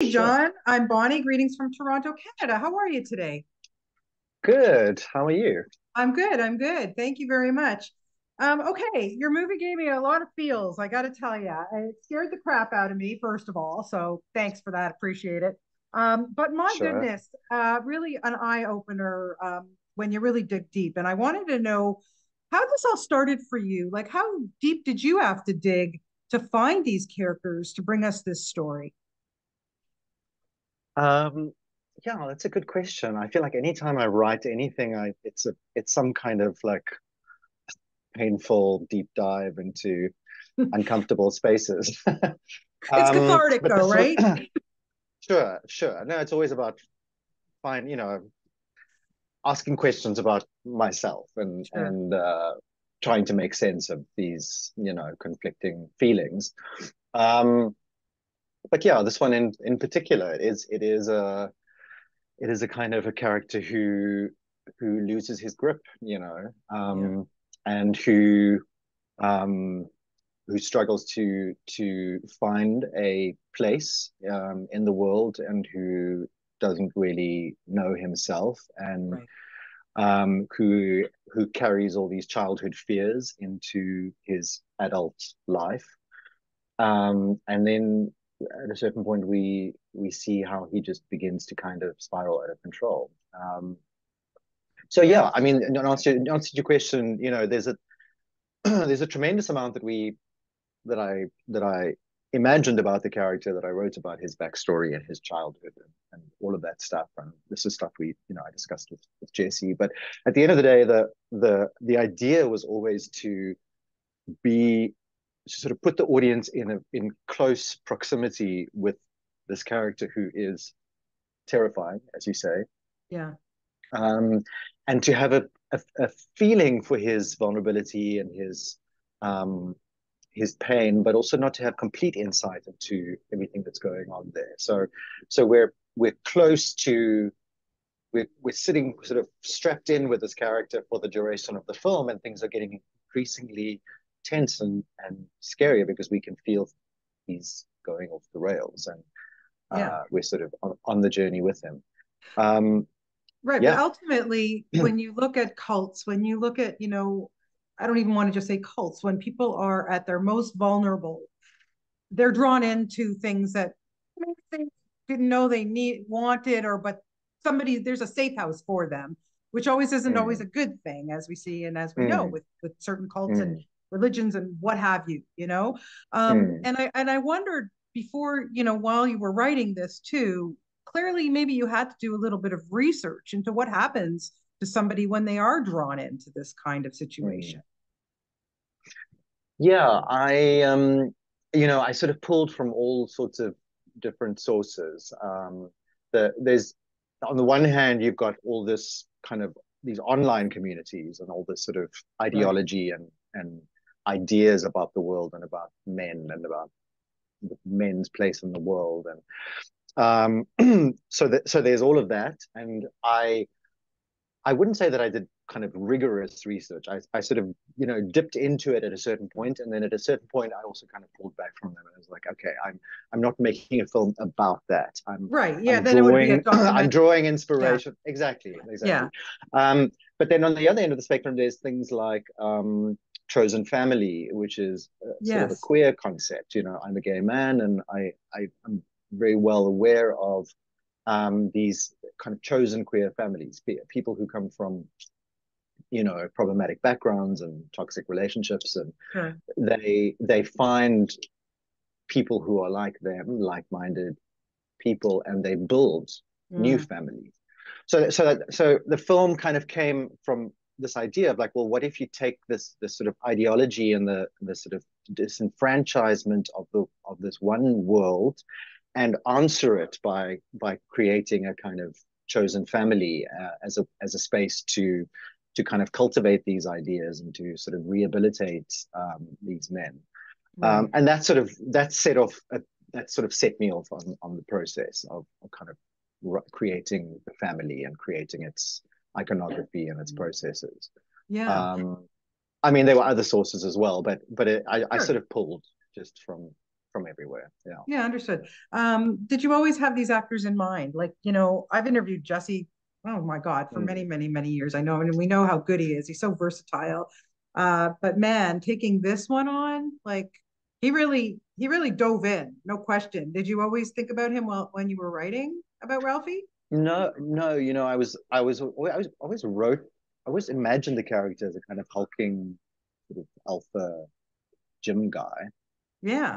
Hey John, I'm Bonnie. Greetings from Toronto, Canada. How are you today? Good. How are you? I'm good. I'm good. Thank you very much. Okay, your movie gave me a lot of feels, I got to tell you. It scared the crap out of me, first of all. So thanks for that. Appreciate it. But my goodness, really an eye-opener when you really dig deep. And I wanted to know how this all started for you. Like, how deep did you have to dig to find these characters to bring us this story? Yeah, that's a good question. I feel like anytime I write anything, it's some kind of like painful deep dive into uncomfortable spaces. It's cathartic though, right? Sure. No, it's always about asking questions about myself and trying to make sense of these, conflicting feelings. But yeah, this one in particular, it is a kind of a character who loses his grip, and who struggles to find a place in the world, and who doesn't really know himself, and who carries all these childhood fears into his adult life, and then at a certain point we see how he just begins to kind of spiral out of control. So yeah, I mean, in answer to your question, there's a there's a tremendous amount that I imagined about the character, that I wrote about his backstory and his childhood and all of that stuff. And this is stuff I discussed with Jesse. But at the end of the day, the idea was always to sort of put the audience in close proximity with this character who is terrifying, as you say. Yeah. And to have a feeling for his vulnerability and his pain, but also not to have complete insight into everything that's going on there. So we're close to, we're sitting sort of strapped in with this character for the duration of the film, and things are getting increasingly tense and scarier because we can feel he's going off the rails, and we're sort of on the journey with him. But ultimately, when you look at cults, when you look at, I don't even want to just say cults, when people are at their most vulnerable, they're drawn into things that maybe they didn't know they wanted, but there's a safe house for them, which always isn't always a good thing, as we see and as we know with certain cults and religions and what have you, and I wondered before, while you were writing this too, clearly maybe you had to do a little bit of research into what happens to somebody when they are drawn into this kind of situation. Yeah, I sort of pulled from all sorts of different sources. There's, on the one hand, you've got all this kind of these online communities and all this sort of ideology and ideas about the world and about men and about men's place in the world, and so there's all of that. And I wouldn't say that I did kind of rigorous research. I sort of dipped into it at a certain point, and then at a certain point I also kind of pulled back from them, and I was like, okay, I'm not making a film about that. I'm drawing inspiration. Yeah. Exactly. Yeah. But then on the other end of the spectrum, there's things like chosen family, which is sort of a queer concept. I'm a gay man, and I'm very well aware of these kind of chosen queer families, people who come from problematic backgrounds and toxic relationships, and they find people who are like them, like-minded people, and they build new families. So the film kind of came from this idea of like, well, what if you take this sort of ideology and the sort of disenfranchisement of this one world, and answer it by creating a kind of chosen family as a space to kind of cultivate these ideas and to sort of rehabilitate these men, and that sort of set me off on the process of kind of creating the family and creating its iconography and its processes. Yeah. I mean, there were other sources as well, but I sort of pulled just from from everywhere. Yeah. Yeah, understood. Did you always have these actors in mind? Like, you know, I've interviewed Jesse, oh my God, for many years. I know, and we know how good he is. He's so versatile. But man, taking this one on, like he really dove in, no question. Did you always think about him when you were writing about Ralphie? No, you know, I always wrote, I always imagined the character as a kind of hulking sort of alpha gym guy. Yeah.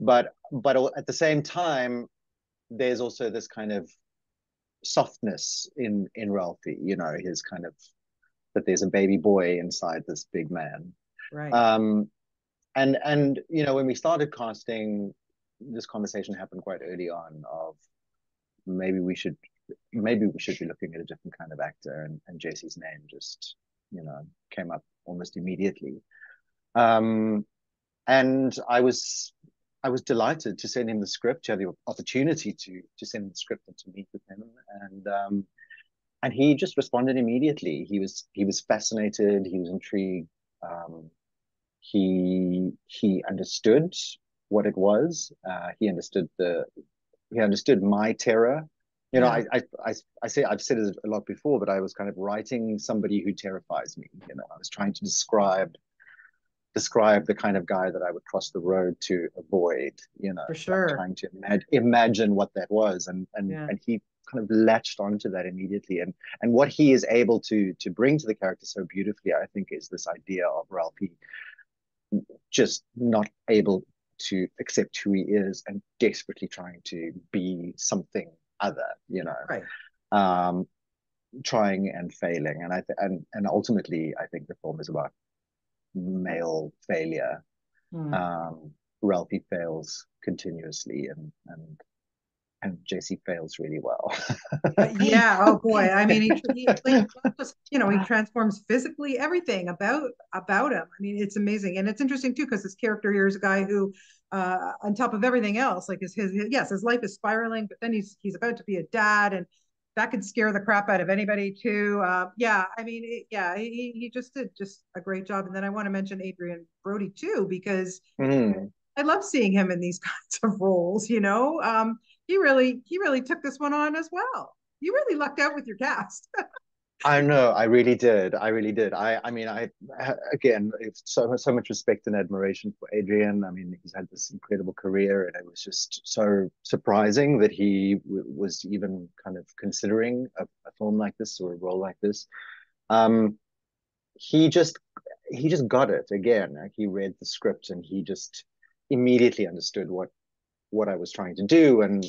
But at the same time, there's also this kind of softness in Ralphie, you know, his kind of, that there's a baby boy inside this big man. Right. And you know, when we started casting, this conversation happened quite early on of maybe we should be looking at a different kind of actor, and Jesse's name just, you know, came up almost immediately. And I was delighted to send him the script, to have the opportunity to send him the script and to meet with him. And he just responded immediately. He was fascinated. He was intrigued. He understood what it was. He understood my terror. You know, yeah. I say, I've said it a lot before, but I was kind of writing somebody who terrifies me. You know, I was trying to describe the kind of guy that I would cross the road to avoid, you know. For sure. Like trying to imagine what that was. And he kind of latched onto that immediately. And what he is able to bring to the character so beautifully, I think, is this idea of Ralphie just not able to accept who he is and desperately trying to be something other, you know. Right. Trying and failing. And ultimately, I think the film is about male failure. Ralphie fails continuously and Jesse fails really well. Yeah, oh boy. I mean, he like, just, you know, he transforms physically, everything about him. I mean, it's amazing. And it's interesting too, because this character here is a guy who, on top of everything else, like his life is spiraling, but then he's about to be a dad, and that could scare the crap out of anybody too. He just did a great job. And then I want to mention Adrian Brody too, because I love seeing him in these kinds of roles, you know. He really took this one on as well. You really lucked out with your cast. I know. I really did. I mean, again, so much respect and admiration for Adrian. I mean, he's had this incredible career, and it was just so surprising that he was even kind of considering a film like this or a role like this. He just got it again. Like, he read the script and he just immediately understood what I was trying to do, and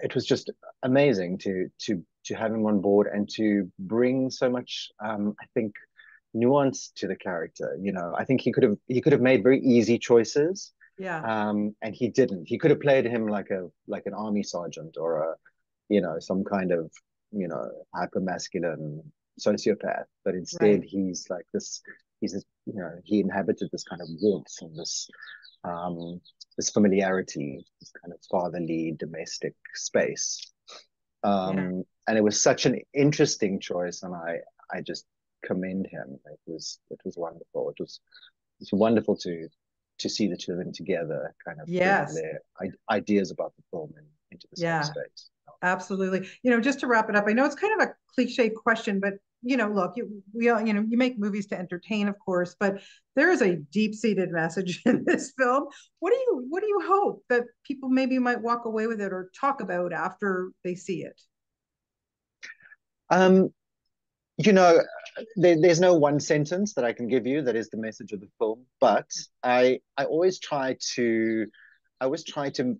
it was just amazing to have him on board and to bring so much, I think, nuance to the character. You know, I think he could have made very easy choices. Yeah. And he didn't. He could have played him like an army sergeant or some kind of, hyper masculine sociopath. But instead, he inhabited this kind of warmth and this familiarity, this kind of fatherly domestic space. And it was such an interesting choice, and I just commend him. It was wonderful. It's wonderful to see the two of them together, kind of their ideas about the film and into the same space. Absolutely. You know, just to wrap it up, I know it's kind of a cliche question, but you know, look, you make movies to entertain, of course, but there is a deep-seated message in this film. What do you hope that people maybe might walk away with it or talk about after they see it? You know, there's no one sentence that I can give you that is the message of the film, but I always try to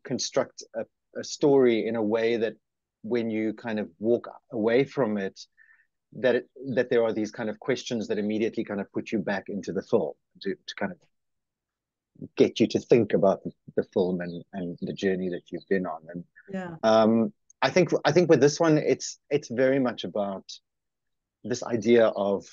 construct a story in a way that when you kind of walk away from it, that there are these kind of questions that immediately kind of put you back into the film to kind of get you to think about the film and the journey that you've been on. And I think with this one, it's very much about this idea of,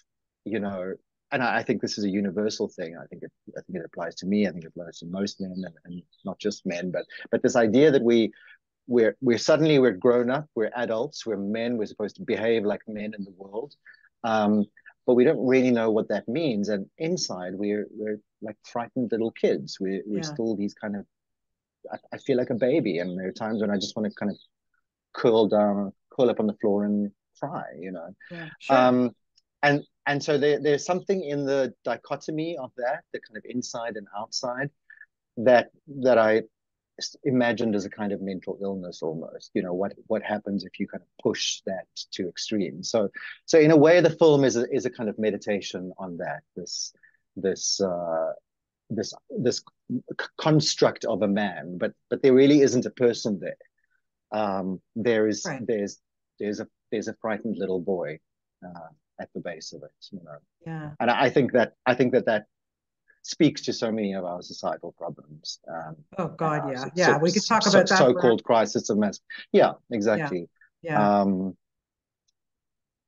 you know, and I think this is a universal thing. I think it applies to me. I think it applies to most men and not just men, but this idea that we're grown up, we're adults, we're men, we're supposed to behave like men in the world. but we don't really know what that means. And inside, we're like frightened little kids. We're still these kind of, I feel like a baby, and there are times when I just want to kind of curl up on the floor and cry, you know. Yeah, sure. And so there's something in the dichotomy of that, the kind of inside and outside, that I imagined as a kind of mental illness almost. You know, what happens if you kind of push that to extreme? So in a way, the film is a kind of meditation on that. This construct of a man, but there really isn't a person there. There's a frightened little boy at the base of it, you know. Yeah. And I think that speaks to so many of our societal problems. Oh God, yeah, yeah. We could talk about that. So-called crisis of mass. Yeah, exactly. Yeah.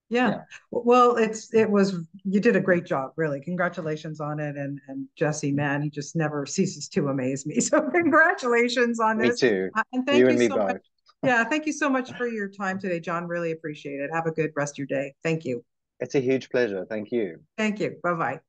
Yeah. Yeah. Well, you did a great job, really. Congratulations on it. And Jesse, man, he just never ceases to amaze me. So congratulations on this. Me too. And thank you and me so both. Much. Yeah. Thank you so much for your time today, John. Really appreciate it. Have a good rest of your day. Thank you. It's a huge pleasure. Thank you. Thank you. Bye-bye.